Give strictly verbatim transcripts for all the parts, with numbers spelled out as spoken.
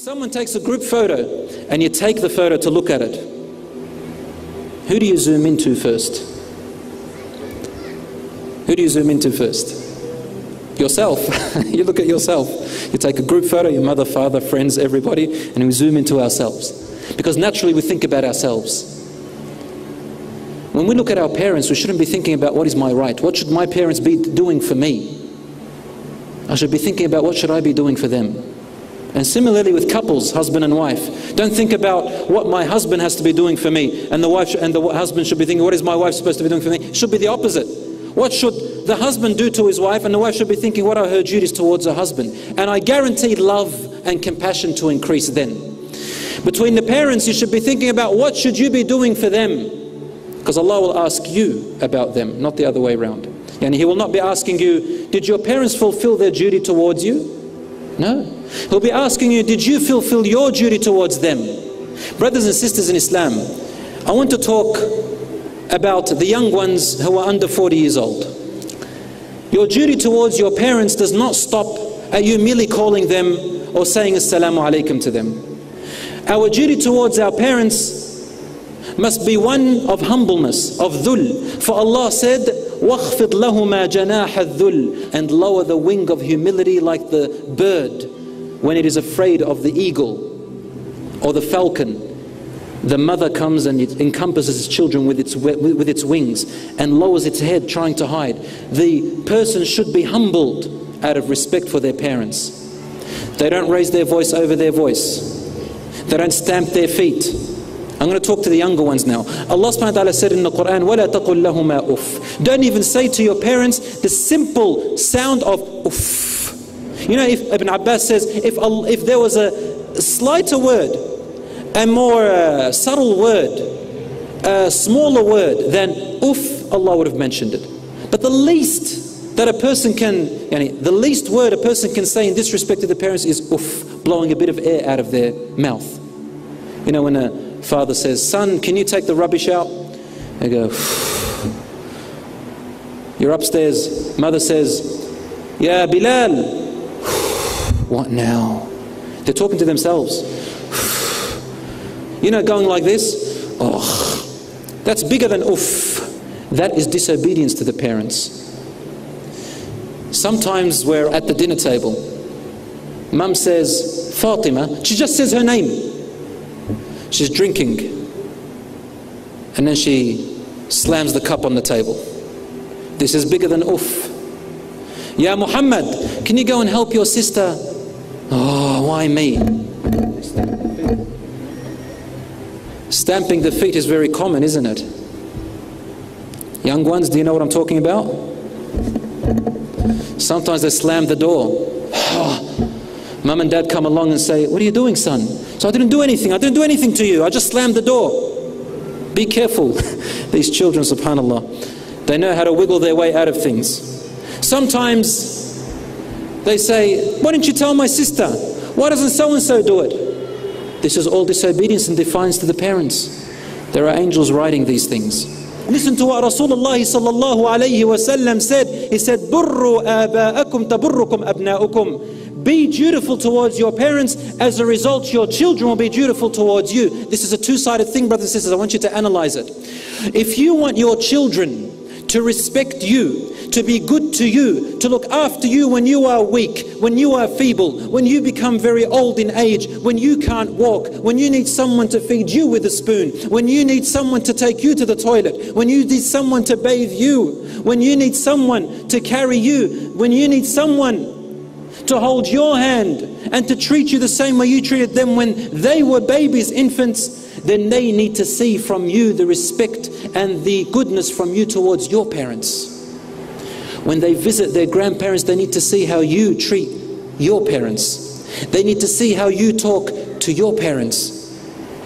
someone takes a group photo and you take the photo to look at it, who do you zoom into first? Who do you zoom into first? Yourself. You look at yourself. You take a group photo, your mother, father, friends, everybody, and we zoom into ourselves. Because naturally we think about ourselves. When we look at our parents, we shouldn't be thinking about what is my right, what should my parents be doing for me. I should be thinking about what should I be doing for them. And similarly with couples, husband and wife, don't think about what my husband has to be doing for me, and the wife and the husband should be thinking, what is my wife supposed to be doing for me? It should be the opposite. What should the husband do to his wife, and the wife should be thinking, what are her duties towards her husband? And I guarantee love and compassion to increase then. Between the parents, you should be thinking about what should you be doing for them, because Allah will ask you about them, not the other way around. And He will not be asking you, did your parents fulfill their duty towards you? No. He'll be asking you, did you fulfill your duty towards them? Brothers and sisters in Islam, I want to talk about the young ones who are under forty years old. Your duty towards your parents does not stop at you merely calling them or saying Assalamu alaikum to them. Our duty towards our parents must be one of humbleness, of dhul. For Allah said, وَخْفِضْ لَهُمَا جَنَاحَ الذُّلِّ, and lower the wing of humility like the bird when it is afraid of the eagle or the falcon. The mother comes and it encompasses its children with its, with its wings and lowers its head trying to hide. The person should be humbled out of respect for their parents. They don't raise their voice over their voice. They don't stamp their feet. I'm going to talk to the younger ones now. Allah subhanahu wa ta'ala said in the Quran, وَلَا تَقُلْ لَهُمَا أُفْ. Don't even say to your parents the simple sound of uff. You know, if Ibn Abbas says, if, if there was a slighter word, a more uh, subtle word, a smaller word than uff, Allah would have mentioned it. But the least that a person can, yani, the least word a person can say in disrespect to the parents is uff, blowing a bit of air out of their mouth. You know, when a father says, son, can you take the rubbish out? They go, phew. You're upstairs. Mother says, yeah, Bilal. What now? They're talking to themselves. You know, going like this. Oh, that's bigger than oof. That is disobedience to the parents. Sometimes we're at the dinner table. Mum says, Fatima. She just says her name. She's drinking, and then she slams the cup on the table. This is bigger than uff. Ya Muhammad, can you go and help your sister? Oh, why me? Stamping the feet is very common, isn't it? Young ones, do you know what I'm talking about? Sometimes they slam the door. Mum and dad come along and say, what are you doing, son? So I didn't do anything. I didn't do anything to you. I just slammed the door. Be careful. These children, subhanAllah, they know how to wiggle their way out of things. Sometimes they say, why didn't you tell my sister? Why doesn't so-and-so do it? This is all disobedience and defiance to the parents. There are angels writing these things. Listen to what Rasulullah sallallahu alayhi wa sallam said. He said, Burru aba'akum taburrukum abna'ukum. Be dutiful towards your parents, as a result your children will be dutiful towards you. This is a two-sided thing, brothers and sisters. I want you to analyze it. If you want your children to respect you, to be good to you, to look after you when you are weak, when you are feeble, when you become very old in age, when you can't walk, when you need someone to feed you with a spoon, when you need someone to take you to the toilet, when you need someone to bathe you, when you need someone to carry you, when you need someone to hold your hand and to treat you the same way you treated them when they were babies, infants, then they need to see from you the respect and the goodness from you towards your parents. When they visit their grandparents, they need to see how you treat your parents. They need to see how you talk to your parents.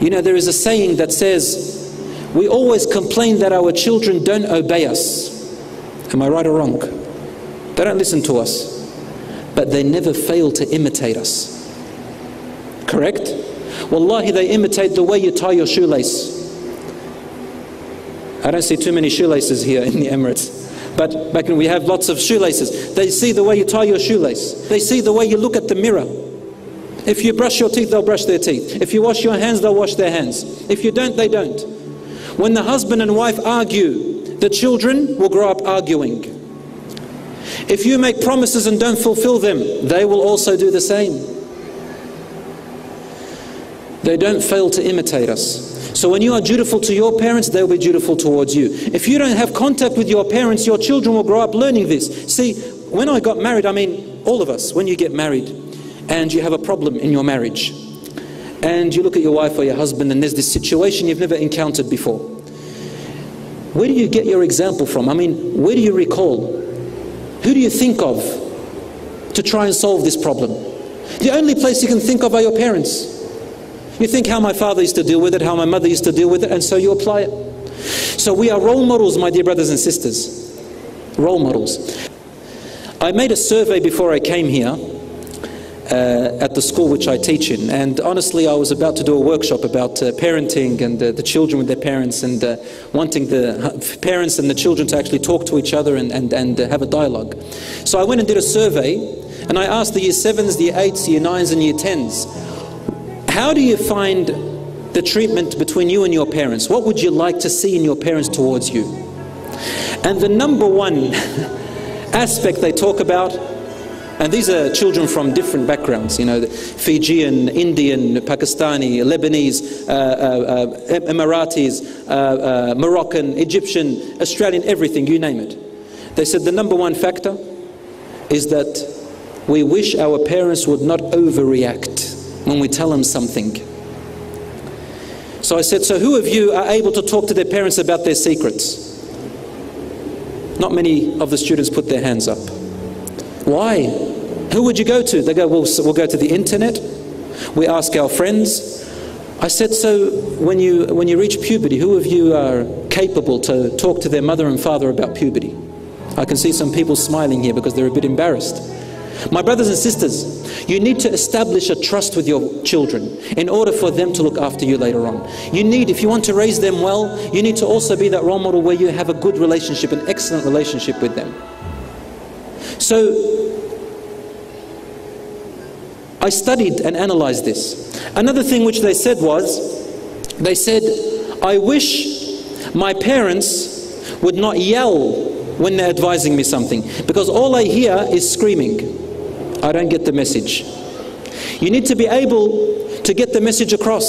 You know, there is a saying that says, we always complain that our children don't obey us. Am I right or wrong? They don't listen to us. But they never fail to imitate us. Correct? Wallahi, they imitate the way you tie your shoelace. I don't see too many shoelaces here in the Emirates. But back when we have lots of shoelaces. They see the way you tie your shoelace. They see the way you look at the mirror. If you brush your teeth, they'll brush their teeth. If you wash your hands, they'll wash their hands. If you don't, they don't. When the husband and wife argue, the children will grow up arguing. If you make promises and don't fulfill them, they will also do the same. They don't fail to imitate us. So when you are dutiful to your parents, they will be dutiful towards you. If you don't have contact with your parents, your children will grow up learning this. See, when I got married, I mean, all of us, when you get married and you have a problem in your marriage, and you look at your wife or your husband and there's this situation you've never encountered before, where do you get your example from? I mean, where do you recall? Who do you think of to try and solve this problem? The only place you can think of are your parents. You think how my father used to deal with it, how my mother used to deal with it, and so you apply it. So we are role models, my dear brothers and sisters. Role models. I made a survey before I came here uh, at the school which I teach in, and honestly I was about to do a workshop about uh, parenting and uh, the children with their parents, and uh, wanting the parents and the children to actually talk to each other and, and, and uh, have a dialogue. So I went and did a survey, and I asked the year sevens, the year eights, year nines and year tens, how do you find the treatment between you and your parents? What would you like to see in your parents towards you? And the number one aspect they talk about, and these are children from different backgrounds, you know, Fijian, Indian, Pakistani, Lebanese, uh, uh, uh, Emiratis, uh, uh, Moroccan, Egyptian, Australian, everything, you name it. They said the number one factor is that we wish our parents would not overreact when we tell them something. So I said, so who of you are able to talk to their parents about their secrets? Not many of the students put their hands up. Why? Who would you go to? They go, well, so we'll go to the internet, we ask our friends. I said, so when you, when you reach puberty, who of you are capable to talk to their mother and father about puberty? I can see some people smiling here because they're a bit embarrassed. My brothers and sisters, you need to establish a trust with your children in order for them to look after you later on. You need, if you want to raise them well, you need to also be that role model where you have a good relationship, an excellent relationship with them. So, I studied and analyzed this. Another thing which they said was, they said, I wish my parents would not yell when they're advising me something, because all I hear is screaming. I don't get the message. You need to be able to get the message across.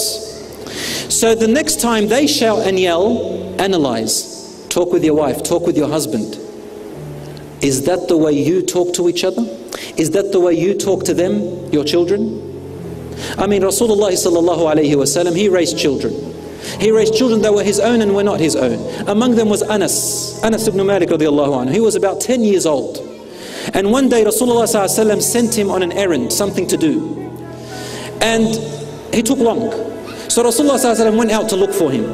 So the next time they shout and yell, analyze. Talk with your wife, talk with your husband. Is that the way you talk to each other? Is that the way you talk to them, your children? I mean, Rasulullah sallallahu alayhi wa sallam, he raised children. He raised children that were his own and were not his own. Among them was Anas, Anas ibn Malik radiallahu anhu. He was about ten years old. And one day Rasulullah sent him on an errand, something to do. And he took long. So Rasulullah went out to look for him.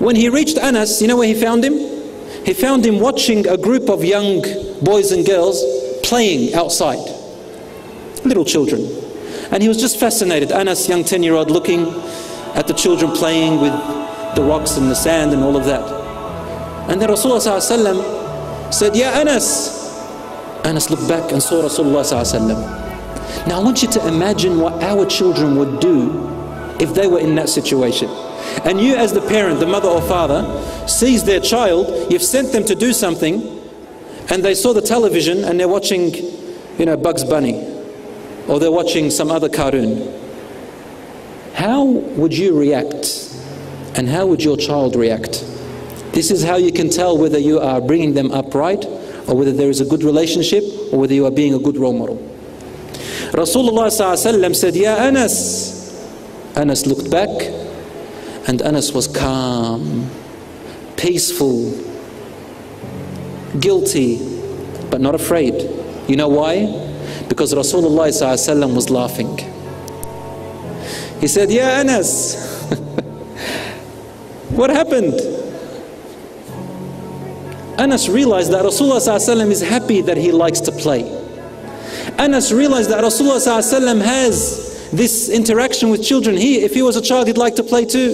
When he reached Anas, you know where he found him? He found him watching a group of young boys and girls playing outside. Little children. And he was just fascinated. Anas, young ten-year-old, looking at the children playing with the rocks and the sand and all of that. And then Rasulullah said, Ya Anas. Anas looked back and saw Rasulullah ﷺ. Now I want you to imagine what our children would do if they were in that situation. And you as the parent, the mother or father, sees their child, you've sent them to do something, and they saw the television and they're watching, you know, Bugs Bunny, or they're watching some other cartoon. How would you react? And how would your child react? This is how you can tell whether you are bringing them up right, or whether there is a good relationship, or whether you are being a good role model. Rasulullah ﷺ said, Ya Anas. Anas looked back, and Anas was calm, peaceful, guilty, but not afraid. You know why? Because Rasulullah ﷺ was laughing. He said, Ya Anas, what happened? Anas realized that Rasulullah ﷺ is happy that he likes to play. Anas realized that Rasulullah ﷺ has this interaction with children. He, if he was a child, he'd like to play too.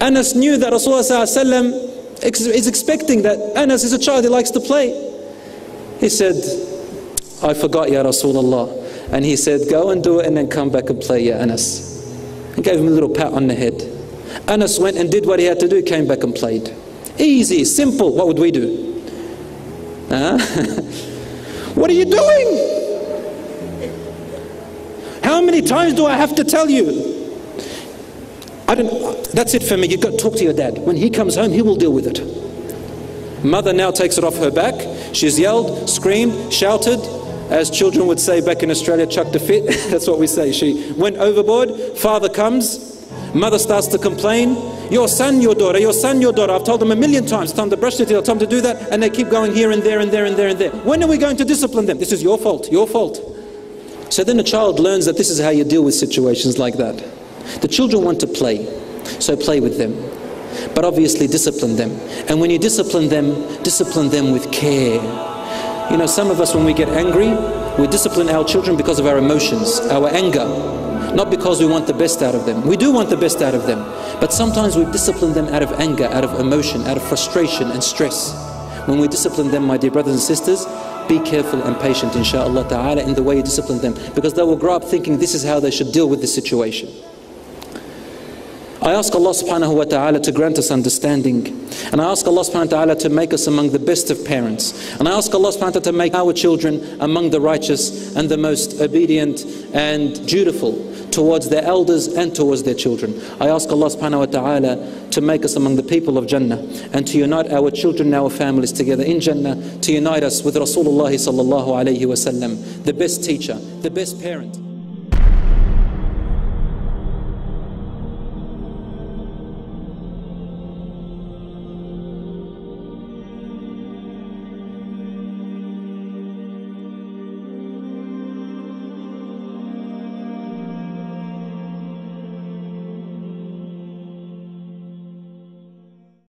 Anas knew that Rasulullah ﷺ is expecting that Anas is a child, he likes to play. He said, I forgot, Ya Rasulullah. And he said, go and do it and then come back and play, ya Anas. And gave him a little pat on the head. Anas went and did what he had to do, came back and played. Easy, simple. What would we do? Huh? What are you doing? How many times do I have to tell you? I don't, that's it for me. You've got to talk to your dad. When he comes home, he will deal with it. Mother now takes it off her back. She's yelled, screamed, shouted. As children would say back in Australia, chucked a fit. That's what we say. She went overboard. Father comes. Mother starts to complain. Your son, your daughter, your son, your daughter. I've told them a million times. It's time to brush their teeth. It's time to do that. And they keep going here and there and there and there and there. When are we going to discipline them? This is your fault. Your fault. So then the child learns that this is how you deal with situations like that. The children want to play. So play with them. But obviously discipline them. And when you discipline them, discipline them with care. You know, some of us, when we get angry, we discipline our children because of our emotions, our anger. Not because we want the best out of them. We do want the best out of them. But sometimes we discipline them out of anger, out of emotion, out of frustration and stress. When we discipline them, my dear brothers and sisters, be careful and patient, inshaAllah ta'ala, in the way you discipline them. Because they will grow up thinking this is how they should deal with the situation. I ask Allah subhanahu wa ta'ala to grant us understanding. And I ask Allah subhanahu wa ta'ala to make us among the best of parents. And I ask Allah subhanahu wa ta'ala to make our children among the righteous and the most obedient and dutiful towards their elders and towards their children. I ask Allah subhanahu wa ta'ala to make us among the people of Jannah and to unite our children and our families together in Jannah, to unite us with Rasulullah sallallahu alayhi wa sallam, the best teacher, the best parent.